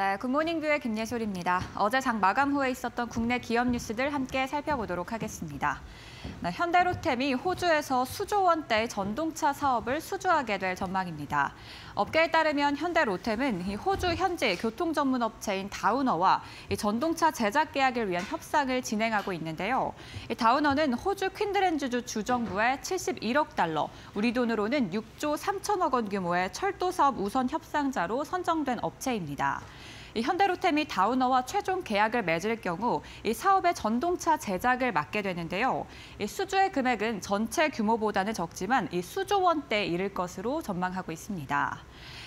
네, 굿모닝뷰의 김예솔입니다. 어제 장 마감 후에 있었던 국내 기업 뉴스들 함께 살펴보도록 하겠습니다. 네, 현대로템이 호주에서 수조원대의 전동차 사업을 수주하게 될 전망입니다. 업계에 따르면 현대로템은 이 호주 현지 교통 전문 업체인 다우너와 이 전동차 제작 계약을 위한 협상을 진행하고 있는데요. 이 다우너는 호주 퀸들랜드주 주정부에 71억 달러, 우리 돈으로는 6조 3천억 원 규모의 철도 사업 우선 협상자로 선정된 업체입니다. 이 현대로템이 다우너와 최종 계약을 맺을 경우 이 사업의 전동차 제작을 맡게 되는데요. 이 수주의 금액은 전체 규모보다는 적지만 이 수조 원대에 이를 것으로 전망하고 있습니다.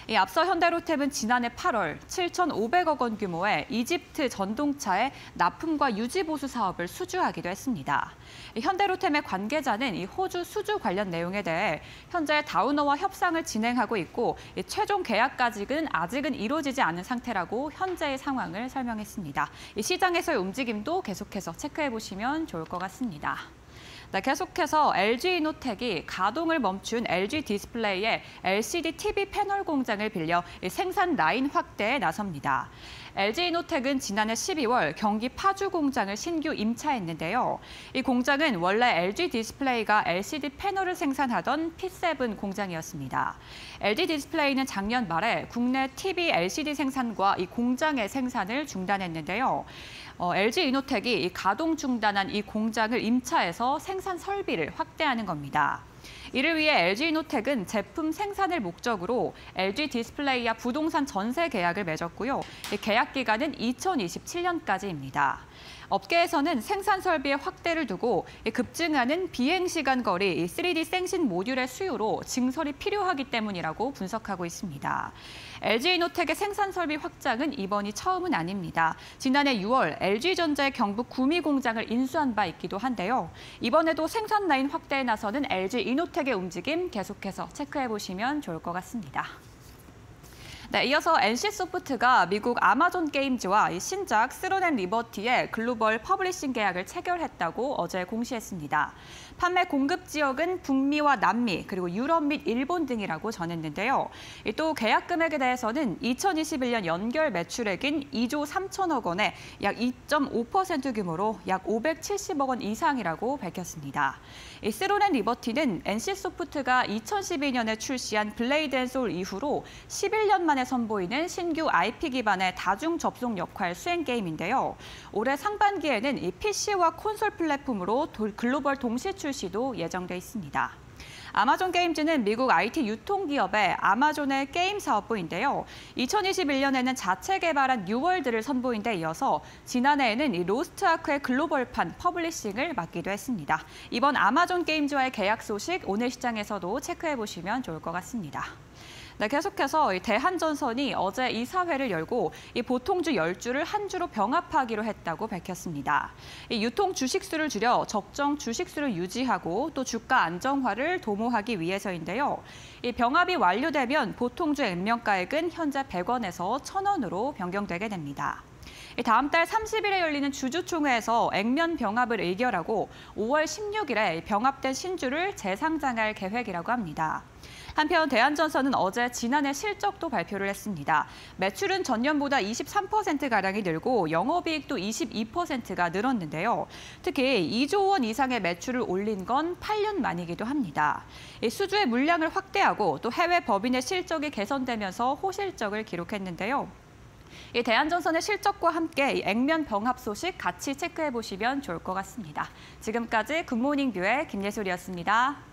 이 앞서 현대로템은 지난해 8월 7,500억 원 규모의 이집트 전동차의 납품과 유지보수 사업을 수주하기도 했습니다. 현대로템의 관계자는 이 호주 수주 관련 내용에 대해 현재 다우너와 협상을 진행하고 있고 이 최종 계약까지는 아직은 이루어지지 않은 상태라고 현재의 상황을 설명했습니다. 이 시장에서의 움직임도 계속해서 체크해보시면 좋을 것 같습니다. 네, 계속해서 LG이노텍이 가동을 멈춘 LG 디스플레이의 LCD TV 패널 공장을 빌려 생산 라인 확대에 나섭니다. LG이노텍은 지난해 12월 경기 파주 공장을 신규 임차했는데요. 이 공장은 원래 LG 디스플레이가 LCD 패널을 생산하던 P7 공장이었습니다. LG 디스플레이는 작년 말에 국내 TV LCD 생산과 이 공장의 생산을 중단했는데요. LG이노텍이 가동 중단한 이 공장을 임차해서 생산 설비를 확대하는 겁니다. 이를 위해 LG이노텍은 제품 생산을 목적으로 LG 디스플레이와 부동산 전세 계약을 맺었고요. 계약 기간은 2027년까지입니다. 업계에서는 생산 설비의 확대를 두고 급증하는 비행시간 거리, 3D 생신 모듈의 수요로 증설이 필요하기 때문이라고 분석하고 있습니다. LG이노텍의 생산 설비 확장은 이번이 처음은 아닙니다. 지난해 6월 LG전자의 경북 구미 공장을 인수한 바 있기도 한데요. 이번에도 생산 라인 확대에 나서는 LG이노텍의 움직임 계속해서 체크해보시면 좋을 것 같습니다. 네, 이어서 NC소프트가 미국 아마존 게임즈와 신작 스론 앤 리버티의 글로벌 퍼블리싱 계약을 체결했다고 어제 공시했습니다. 판매 공급 지역은 북미와 남미, 그리고 유럽 및 일본 등이라고 전했는데요. 또 계약 금액에 대해서는 2021년 연결 매출액인 2조 3천억 원에 약 2.5% 규모로 약 570억 원 이상이라고 밝혔습니다. 스론 앤 리버티는 NC소프트가 2012년에 출시한 블레이드 앤 소울 이후로 11년 만에 선보이는 신규 IP 기반의 다중 접속 역할 수행 게임인데요. 올해 상반기에는 이 PC와 콘솔 플랫폼으로 글로벌 동시 출시도 예정돼 있습니다. 아마존 게임즈는 미국 IT 유통기업의 아마존의 게임 사업부인데요. 2021년에는 자체 개발한 뉴월드를 선보인 데 이어서 지난해에는 이 로스트 아크의 글로벌판 퍼블리싱을 맡기도 했습니다. 이번 아마존 게임즈와의 계약 소식 오늘 시장에서도 체크해보시면 좋을 것 같습니다. 네, 계속해서 대한전선이 어제 이사회를 열고 이 보통주 10주를 한 주로 병합하기로 했다고 밝혔습니다. 이 유통 주식수를 줄여 적정 주식수를 유지하고 또 주가 안정화를 도모하기 위해서인데요. 이 병합이 완료되면 보통주 액면가액은 현재 100원에서 1,000원으로 변경되게 됩니다. 다음 달 30일에 열리는 주주총회에서 액면 병합을 의결하고 5월 16일에 병합된 신주를 재상장할 계획이라고 합니다. 한편 대한전선은 어제 지난해 실적도 발표를 했습니다. 매출은 전년보다 23%가량이 늘고 영업이익도 22%가 늘었는데요. 특히 2조 원 이상의 매출을 올린 건 8년 만이기도 합니다. 수주의 물량을 확대하고 또 해외 법인의 실적이 개선되면서 호실적을 기록했는데요. 대한전선의 실적과 함께 액면 병합 소식 같이 체크해보시면 좋을 것 같습니다. 지금까지 굿모닝 뷰의 김예솔이었습니다.